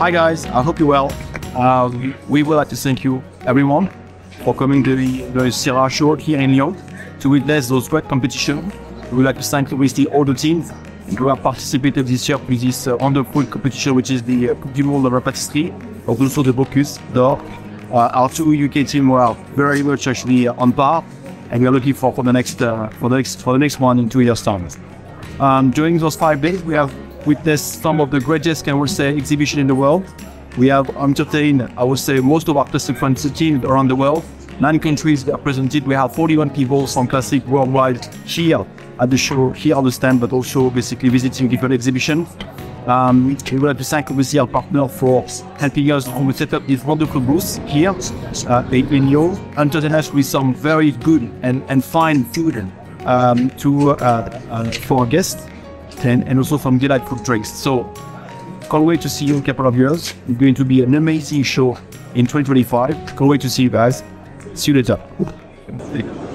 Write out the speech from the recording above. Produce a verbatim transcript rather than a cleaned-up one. Hi guys, I hope you're well. Um, we would like to thank you everyone for coming to the, the Sirha show here in Lyon to witness those great competitions. We would like to thank obviously all the teams who have participated this year with this uh, wonderful competition, which is the uh, Coupe du Monde de la Pâtisserie, but also the Bocuse d'Or. Uh, our two U K teams were very much actually on par, and we are looking for, for the next uh, for the next for the next one in two years' time. Um, during those five days, we have witnessed some of the greatest, can we say, exhibition in the world. We have entertained, I would say, most of our participants teams around the world. Nine countries are presented. We have forty-one people from classic worldwide here at the show, here on the stand, but also basically visiting different exhibitions. Um, we would like to thank obviously our partner for helping us to set up this wonderful booth here uh, in Lyon, entertain us with some very good and, and fine food um, to, uh, uh, for our guests, and, and also from Gillette Cook Drinks. So, can't wait to see you in a couple of years. It's going to be an amazing show in twenty twenty-five. Can't wait to see you guys. See you later.